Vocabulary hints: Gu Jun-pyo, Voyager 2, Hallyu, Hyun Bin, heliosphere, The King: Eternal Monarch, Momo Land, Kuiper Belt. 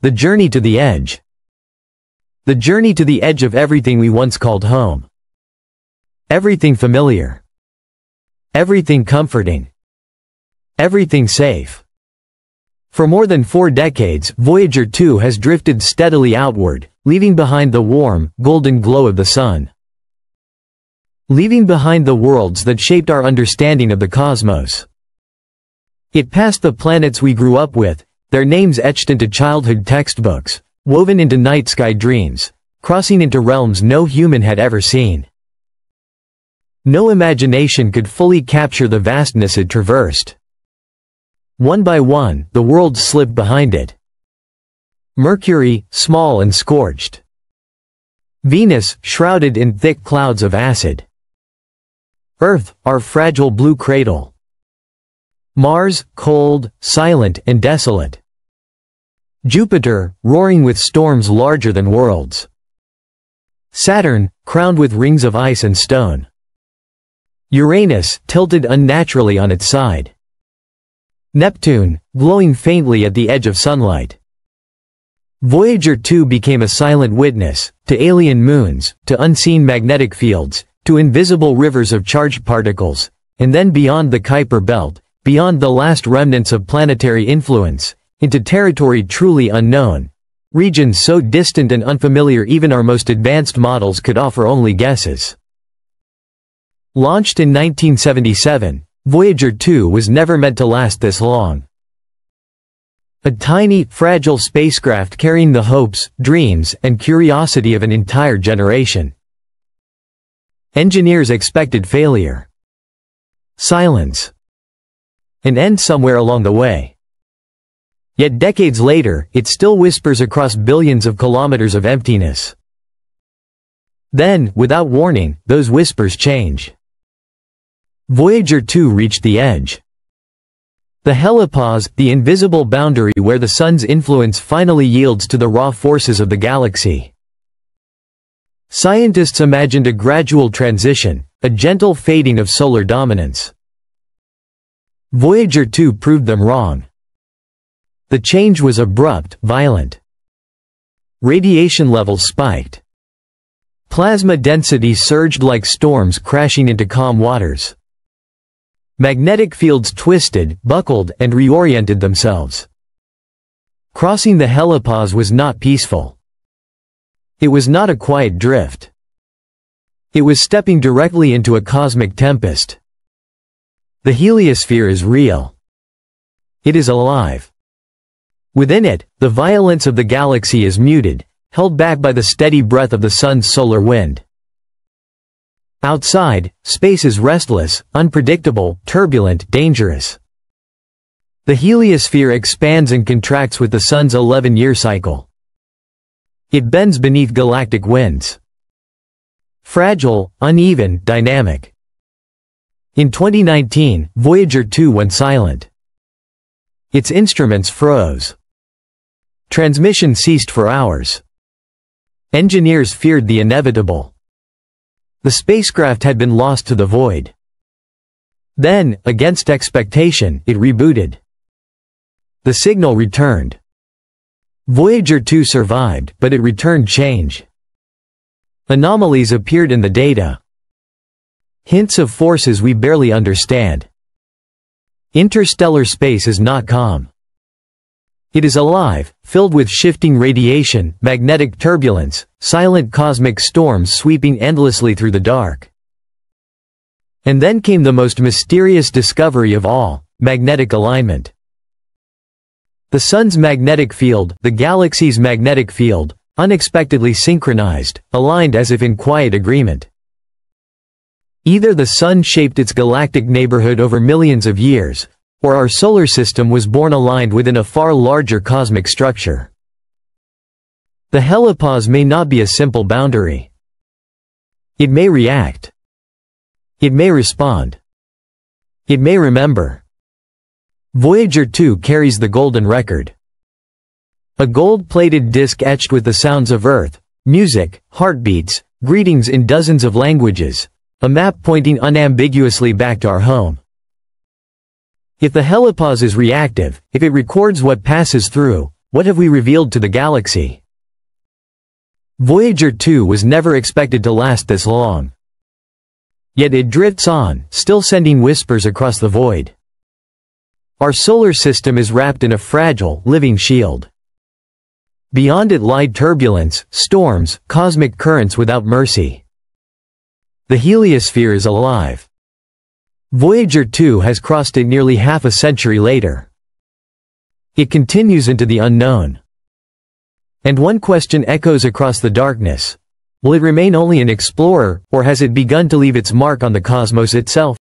The journey to the edge. The journey to the edge of everything we once called home. Everything familiar. Everything comforting. Everything safe. For more than 4 decades, Voyager 2 has drifted steadily outward, leaving behind the warm, golden glow of the sun. Leaving behind the worlds that shaped our understanding of the cosmos. It passed the planets we grew up with, their names etched into childhood textbooks, woven into night sky dreams, crossing into realms no human had ever seen. No imagination could fully capture the vastness it traversed. One by one, the worlds slipped behind it. Mercury, small and scorched. Venus, shrouded in thick clouds of acid. Earth, our fragile blue cradle. Mars, cold, silent, and desolate. Jupiter, roaring with storms larger than worlds. Saturn, crowned with rings of ice and stone. Uranus, tilted unnaturally on its side. Neptune, glowing faintly at the edge of sunlight. Voyager 2 became a silent witness, to alien moons, to unseen magnetic fields, to invisible rivers of charged particles, and then beyond the Kuiper Belt, beyond the last remnants of planetary influence, into territory truly unknown, regions so distant and unfamiliar even our most advanced models could offer only guesses. Launched in 1977, Voyager 2 was never meant to last this long. A tiny, fragile spacecraft carrying the hopes, dreams, and curiosity of an entire generation. Engineers expected failure. Silence. An end somewhere along the way. Yet decades later, it still whispers across billions of kilometers of emptiness. Then, without warning, those whispers change. Voyager 2 reached the edge. The helipause, the invisible boundary where the sun's influence finally yields to the raw forces of the galaxy. Scientists imagined a gradual transition, a gentle fading of solar dominance. Voyager 2 proved them wrong. The change was abrupt, violent. Radiation levels spiked. Plasma density surged like storms crashing into calm waters. Magnetic fields twisted, buckled, and reoriented themselves. Crossing the helipause was not peaceful. It was not a quiet drift. It was stepping directly into a cosmic tempest. The heliosphere is real. It is alive. Within it, the violence of the galaxy is muted, held back by the steady breath of the sun's solar wind. Outside, space is restless, unpredictable, turbulent, dangerous. The heliosphere expands and contracts with the sun's 11-year cycle. It bends beneath galactic winds. Fragile, uneven, dynamic. In 2019, Voyager 2 went silent. Its instruments froze. Transmission ceased for hours. Engineers feared the inevitable. The spacecraft had been lost to the void. Then, against expectation, it rebooted. The signal returned. Voyager 2 survived, but it returned change. Anomalies appeared in the data. Hints of forces we barely understand. Interstellar space is not calm. It is alive, filled with shifting radiation, magnetic turbulence, silent cosmic storms sweeping endlessly through the dark. And then came the most mysterious discovery of all, magnetic alignment. The sun's magnetic field, the galaxy's magnetic field, unexpectedly synchronized, aligned as if in quiet agreement. Either the sun shaped its galactic neighborhood over millions of years, or our solar system was born aligned within a far larger cosmic structure. The helipause may not be a simple boundary. It may react. It may respond. It may remember. Voyager 2 carries the golden record. A gold-plated disc etched with the sounds of Earth, music, heartbeats, greetings in dozens of languages. A map pointing unambiguously back to our home. If the helipause is reactive, if it records what passes through, What have we revealed to the galaxy? Voyager 2 was never expected to last this long. Yet it drifts on, still sending whispers across the void. Our solar system is wrapped in a fragile, living shield. Beyond it lie turbulence, storms, cosmic currents without mercy. The heliosphere is alive. Voyager 2 has crossed it nearly half a century later. It continues into the unknown. And one question echoes across the darkness. Will it remain only an explorer, or has it begun to leave its mark on the cosmos itself?